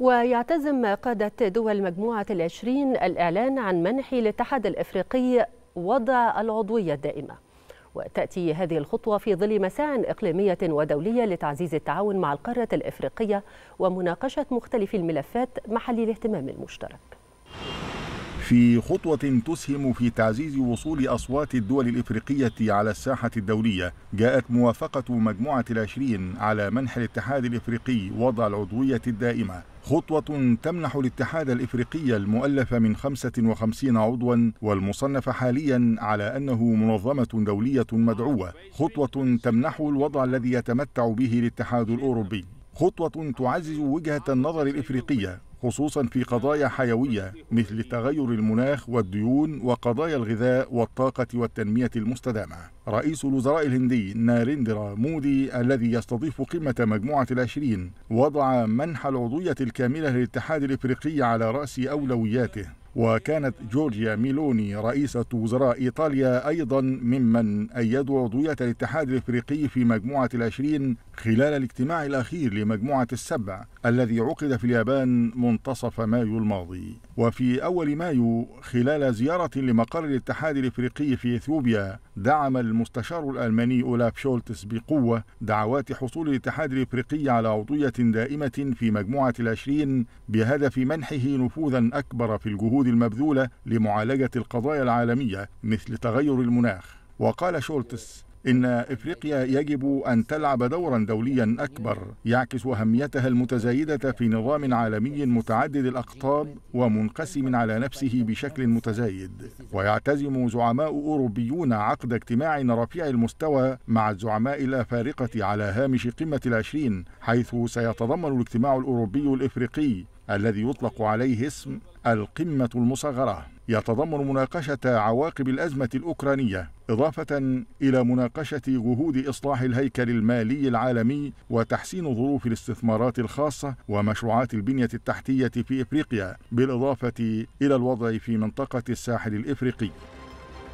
ويعتزم قادة دول مجموعة ال20 الإعلان عن منح للاتحاد الإفريقي وضع العضوية الدائمة. وتأتي هذه الخطوة في ظل مساع إقليمية ودولية لتعزيز التعاون مع القارة الإفريقية ومناقشة مختلف الملفات محل الاهتمام المشترك. في خطوة تسهم في تعزيز وصول أصوات الدول الإفريقية على الساحة الدولية، جاءت موافقة مجموعة ال20 على منح الاتحاد الإفريقي وضع العضوية الدائمة، خطوة تمنح الاتحاد الإفريقي المؤلف من 55 عضوا والمصنف حاليا على أنه منظمة دولية مدعوة، خطوة تمنحه الوضع الذي يتمتع به الاتحاد الأوروبي، خطوة تعزز وجهة النظر الإفريقية خصوصا في قضايا حيوية مثل تغير المناخ والديون وقضايا الغذاء والطاقة والتنمية المستدامة. رئيس الوزراء الهندي ناريندرا مودي الذي يستضيف قمة مجموعة ال20 وضع منح العضوية الكاملة للاتحاد الإفريقي على رأس أولوياته، وكانت جورجيا ميلوني رئيسة وزراء إيطاليا أيضا ممن أيدوا عضوية الاتحاد الإفريقي في مجموعة ال20 خلال الاجتماع الأخير لمجموعة ال7 الذي عقد في اليابان منتصف مايو الماضي. وفي أول مايو خلال زيارة لمقر الاتحاد الإفريقي في إثيوبيا دعم المستشار الألماني أولاف شولتس بقوة دعوات حصول الاتحاد الإفريقي على عضوية دائمة في مجموعة ال20 بهدف منحه نفوذا أكبر في الجهود المبذولة لمعالجة القضايا العالمية مثل تغير المناخ. وقال شولتس إن إفريقيا يجب أن تلعب دورا دوليا أكبر يعكس أهميتها المتزايدة في نظام عالمي متعدد الأقطاب ومنقسم على نفسه بشكل متزايد. ويعتزم زعماء أوروبيون عقد اجتماع رفيع المستوى مع الزعماء الأفارقة على هامش قمة ال20، حيث سيتضمن الاجتماع الأوروبي الإفريقي الذي يطلق عليه اسم القمة المصغرة يتضمن مناقشة عواقب الأزمة الأوكرانية إضافة إلى مناقشة جهود إصلاح الهيكل المالي العالمي وتحسين ظروف الاستثمارات الخاصة ومشروعات البنية التحتية في إفريقيا، بالإضافة إلى الوضع في منطقة الساحل الإفريقي.